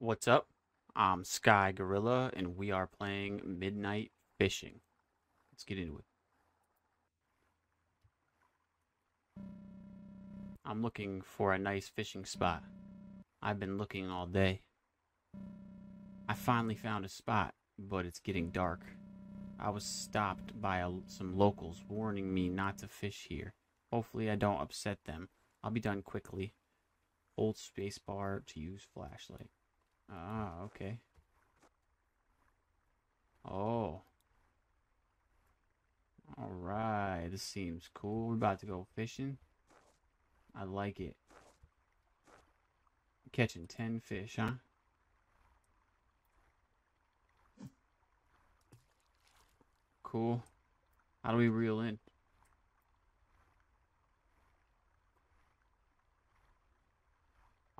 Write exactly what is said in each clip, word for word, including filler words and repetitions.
What's up? I'm Sky Gorilla, and we are playing Midnight Fishing. Let's get into it. I'm looking for a nice fishing spot. I've been looking all day. I finally found a spot, but it's getting dark. I was stopped by a, some locals warning me not to fish here. Hopefully I don't upset them. I'll be done quickly. Hold spacebar to use flashlight. Ah, okay. Oh. Alright, this seems cool. We're about to go fishing. I like it. Catching ten fish, huh? Cool. How do we reel in?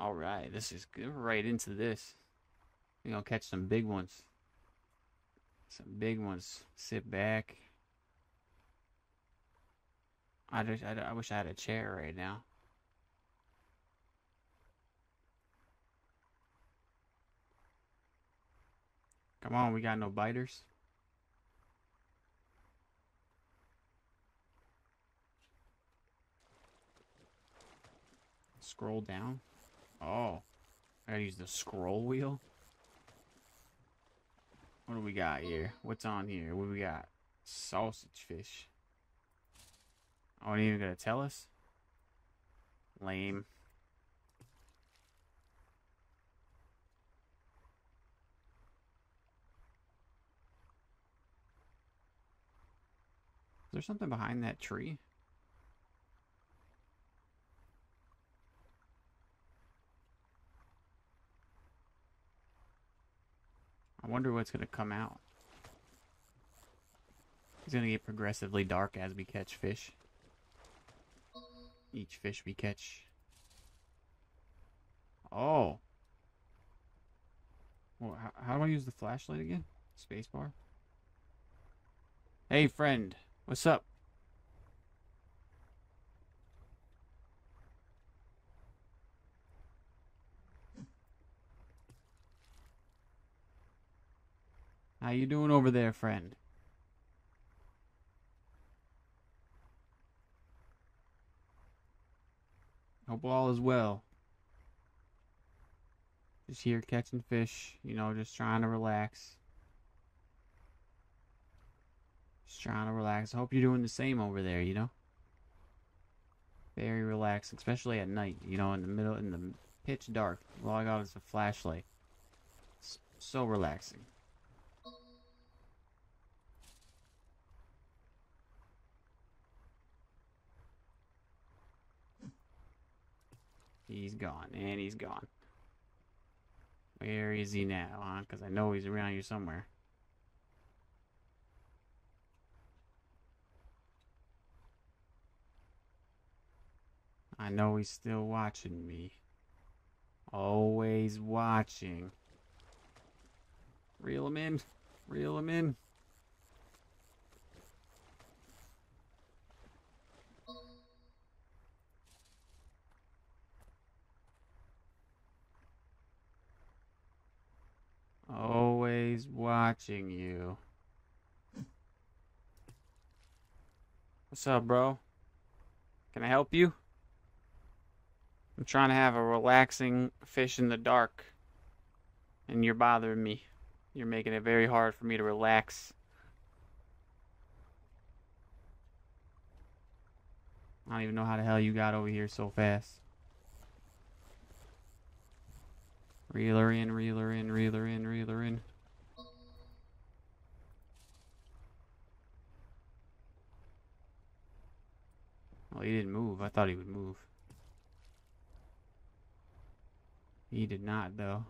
All right, this is good. We're right into this. We're gonna catch some big ones. Some big ones. Sit back. I just, I, I wish I had a chair right now. Come on, we got no biters. Scroll down. Oh, I gotta use the scroll wheel. What do we got here? What's on here? What do we got? Sausage fish. Oh, it ain't even gonna tell us? Lame. Is there something behind that tree? I wonder what's going to come out. It's going to get progressively dark as we catch fish. Each fish we catch. Oh. Well, how, how do I use the flashlight again? Spacebar. Hey, friend. What's up? How you doing over there, friend? Hope all is well. Just here catching fish, you know, just trying to relax. Just trying to relax. I hope you're doing the same over there, you know? Very relaxed, especially at night, you know, in the middle, in the pitch dark. All I got is a flashlight. It's so relaxing. He's gone, and he's gone. Where is he now, huh? Because I know he's around here somewhere. I know he's still watching me. Always watching. Reel him in. Reel him in. Always watching you. What's up, bro? Can I help you? I'm trying to have a relaxing fish in the dark. And you're bothering me. You're making it very hard for me to relax. I don't even know how the hell you got over here so fast. Reel her in, reel her in, reel her in, reel her in. Well, he didn't move. I thought he would move. He did not, though.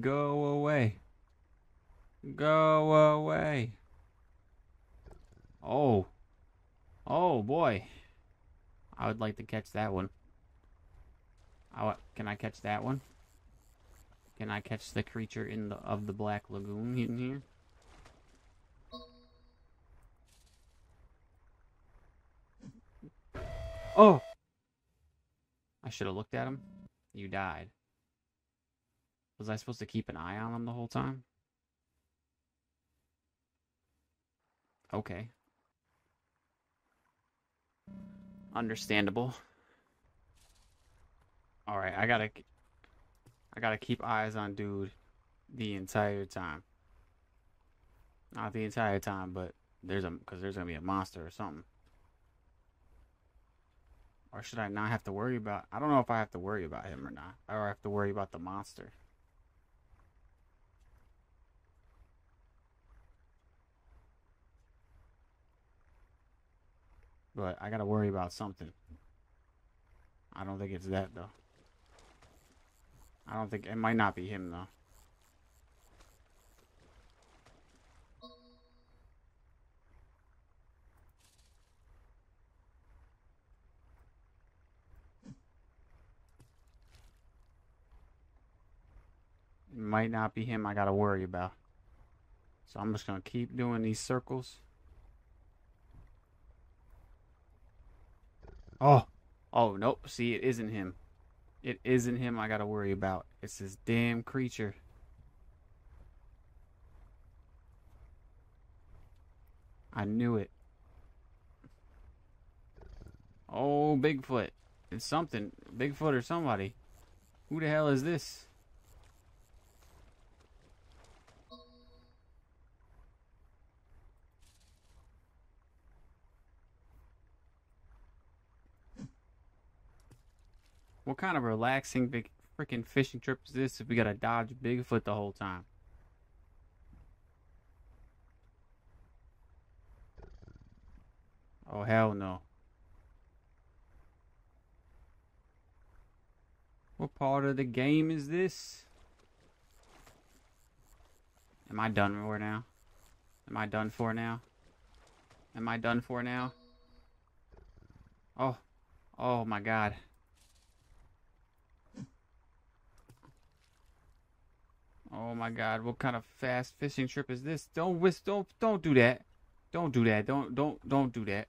Go away. Go away. Oh. Oh, boy. I would like to catch that one. I, can I catch that one? Can I catch the creature in the of the Black Lagoon in here? Oh! I should have looked at him. you died. Was I supposed to keep an eye on them the whole time? Okay. Understandable. Alright, I gotta... I gotta keep eyes on dude the entire time. Not the entire time, but there's a... because there's gonna be a monster or something. Or should I not have to worry about... I don't know if I have to worry about him or not. Or I have to worry about the monster. But I gotta worry about something. I don't think it's that, though. I don't think... It might not be him, though. It might not be him I gotta worry about. So I'm just gonna keep doing these circles. Oh, oh, nope. See, it isn't him. It isn't him I gotta worry about. It's this damn creature. I knew it. Oh, Bigfoot. It's something. Bigfoot or somebody. Who the hell is this? What kind of relaxing big freaking fishing trip is this if we gotta dodge Bigfoot the whole time? Oh, hell no. What part of the game is this? Am I done for now? Am I done for now? Am I done for now? Oh. Oh my god. Oh my god, what kind of fast fishing trip is this? Don't whisk, don't don't do that. Don't do that. Don't don't don't do that.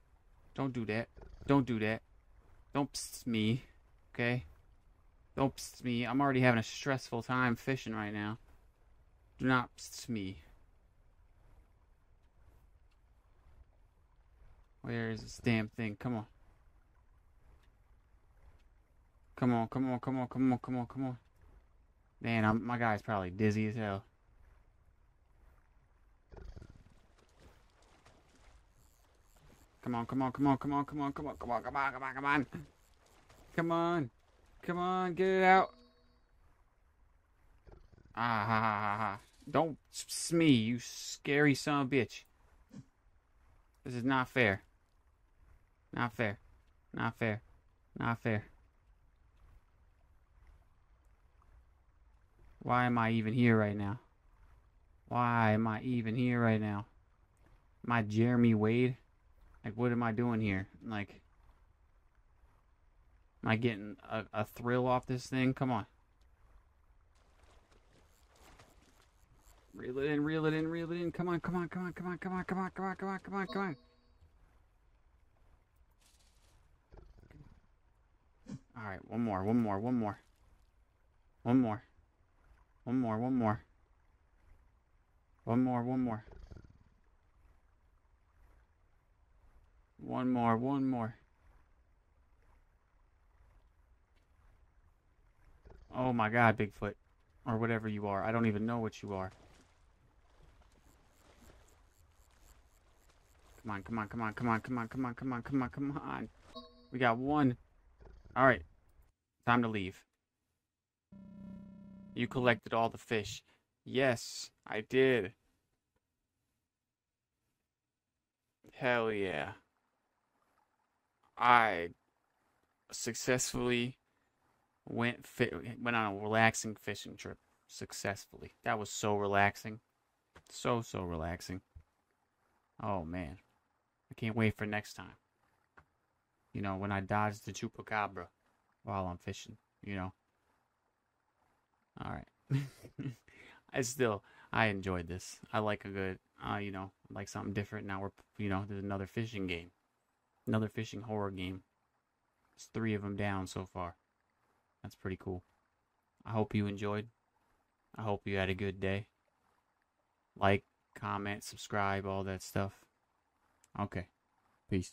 Don't do that. Don't do that. Don't pss me. Okay? Don't pss me. I'm already having a stressful time fishing right now. Do not pss me. Where is this damn thing? Come on. Come on, come on, come on, come on, come on, come on. Man, I'm, my guy's probably dizzy as hell. Come on, come on, come on, come on, come on, come on, come on, come on, come on, come on. Come on. Come on, get it out. Ah, ha, ha, ha, ha. Don't smee, you scary son of a bitch. This is not fair. Not fair. Not fair. Not fair. Why am I even here right now? Why am I even here right now? Am I Jeremy Wade? Like, what am I doing here? Like, am I getting a, a thrill off this thing? Come on. Reel it in, reel it in, reel it in. Come on, come on, come on, come on, come on, come on, come on, come on, come on, come on. All right, one more, one more, one more. One more. One more, one more. One more, one more. One more, one more. Oh my god, Bigfoot. Or whatever you are. I don't even know what you are. Come on, come on, come on, come on, come on, come on, come on, come on, come on. We got one. Alright. Time to leave. You collected all the fish. Yes, I did. Hell yeah. I successfully went fi went on a relaxing fishing trip. Successfully. That was so relaxing. So, so relaxing. Oh, man. I can't wait for next time. You know, when I dodge the chupacabra while I'm fishing, you know. Alright. I still, I enjoyed this. I like a good, uh, you know, like something different. Now we're, you know, there's another fishing game. Another fishing horror game. It's three of them down so far. That's pretty cool. I hope you enjoyed. I hope you had a good day. Like, comment, subscribe, all that stuff. Okay. Peace.